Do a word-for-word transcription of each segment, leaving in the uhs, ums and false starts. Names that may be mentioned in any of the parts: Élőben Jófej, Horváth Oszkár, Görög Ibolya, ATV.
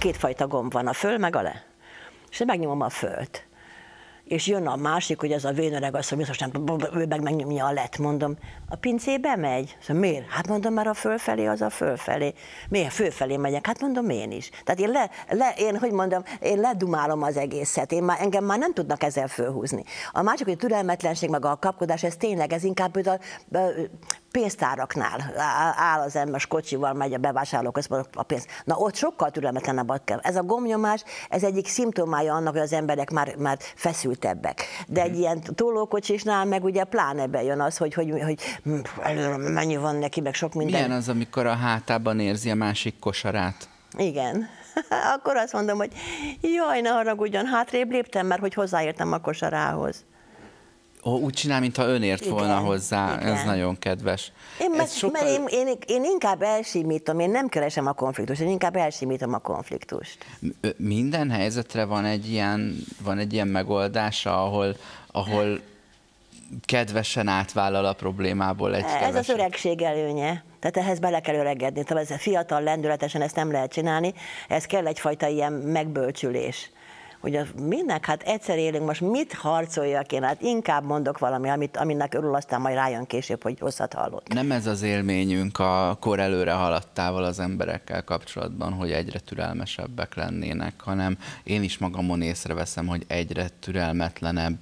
kétfajta gomb van, a föl meg a le. És én megnyomom a fölt. És jön a másik, hogy ez a vénöreg azt, hogy biztos nem, ő meg megnyomja a let, mondom. A pincébe megy? Szóval miért? Hát mondom, mert a fölfelé az a fölfelé. Miért? Fölfelé megyek? Hát mondom, én is. Tehát én, le, le, én hogy mondom, én ledumálom az egészet, én már, engem már nem tudnak ezzel fölhúzni. A másik, hogy a türelmetlenség, meg a kapkodás, ez tényleg, ez inkább a pénztáraknál áll az ember, kocsival megy a bevásárlóközpontba a pénz. Na ott sokkal türelmetlenebb kell. Ez a gombnyomás, ez egyik szimptomája annak, hogy az emberek már, már feszültebbek. De egy ilyen tólókocsisnál meg ugye pláne bejön az, hogy, hogy, hogy mennyi van neki, meg sok minden. Milyen az, amikor a hátában érzi a másik kosarát? Igen. Akkor azt mondom, hogy jaj, ne haragudjon, hátrébb léptem, mert hogy hozzáértem a kosarához. Ó, úgy csinál, mintha önért igen, volna hozzá, igen. Ez nagyon kedves. Én, mert, sokkal... mert én, én, én inkább elsimítom, én nem keresem a konfliktust, én inkább elsimítom a konfliktust. Minden helyzetre van egy ilyen, van egy ilyen megoldása, ahol, ahol kedvesen átvállal a problémából egy keveset. Ez az öregség előnye. Tehát ehhez bele kell öregedni. Tehát ez fiatal, lendületesen ezt nem lehet csinálni, ez kell egyfajta ilyen megbölcsülés. Ugye minek? Hát egyszer élünk, most mit harcoljak én? Hát inkább mondok valami, amit, aminek örül, aztán majd rájön később, hogy rosszat hallott. Nem ez az élményünk a kor előre haladtával az emberekkel kapcsolatban, hogy egyre türelmesebbek lennének, hanem én is magamon észreveszem, hogy egyre türelmetlenebb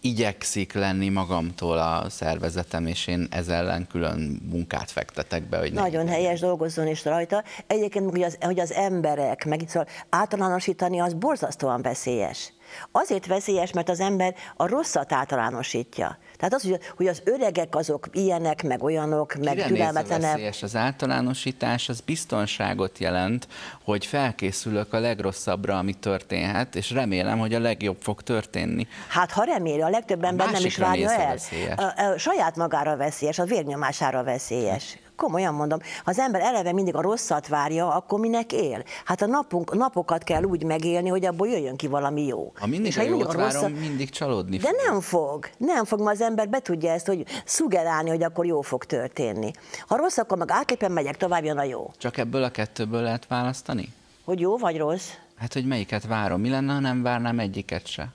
igyekszik lenni magamtól a szervezetem, és én ez ellen külön munkát fektetek be. Hogy nagyon nem helyes, dolgozzon is rajta. Egyébként, hogy az, hogy az emberek, meg itt szóval általánosítani, az borzasztóan veszélyes. Azért veszélyes, mert az ember a rosszat általánosítja. Tehát az, hogy az öregek azok ilyenek, meg olyanok, meg türelmetlenek. Veszélyes az általánosítás, az biztonságot jelent, hogy felkészülök a legrosszabbra, ami történhet, és remélem, hogy a legjobb fog történni. Hát ha reméli, a legtöbb ember nem is várja el. A, a saját magára veszélyes, a vérnyomására veszélyes. Komolyan mondom, ha az ember eleve mindig a rosszat várja, akkor minek él? Hát a napunk, napokat kell úgy megélni, hogy abból jöjjön ki valami jó. Ha mindig és a jót várom, rosszat, mindig csalódni fog. De nem fog, nem fog, mert az ember be tudja ezt, hogy szugerálni, hogy akkor jó fog történni. Ha rossz, akkor meg átképpen megyek, tovább jön a jó. Csak ebből a kettőből lehet választani? Hogy jó vagy rossz? Hát, hogy melyiket várom. Mi lenne, ha nem várnám egyiket se?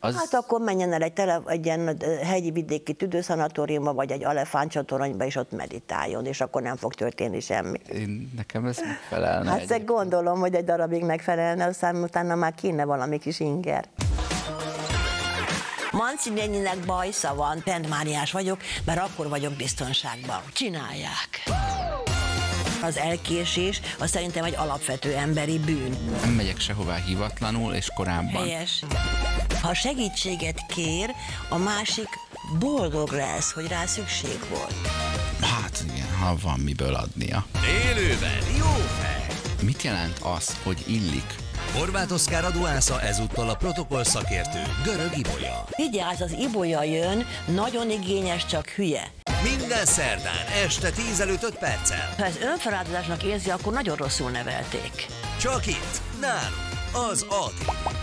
Az... Hát akkor menjen el egy, tele, egy ilyen hegyi vidéki tüdőszanatóriumba, vagy egy elefántcsatoronyba, és ott meditáljon, és akkor nem fog történni semmi. Én, nekem ez megfelelne. Hát ezt gondolom, hogy egy darabig megfelelne, aztán utána már kéne valami kis inger. Manci néninek bajsza van, Pentmáriás vagyok, mert akkor vagyok biztonságban. Csinálják! Az elkésés, az szerintem egy alapvető emberi bűn. Nem megyek sehová hivatlanul, és korábban. Helyes. Ha segítséget kér, a másik boldog lesz, hogy rá szükség volt. Hát igen, ha van miből adnia. Élőben Jófej! Mit jelent az, hogy illik? Horváth Oszkár aduásza ezúttal a protokoll szakértő, Görög Ibolya. Vigyázz, az Ibolya jön, nagyon igényes, csak hülye. Minden szerdán, este tíz előtt öt perccel. Ha ez önfeláldozásnak érzi, akkor nagyon rosszul nevelték. Csak itt, nálunk, az á té vé.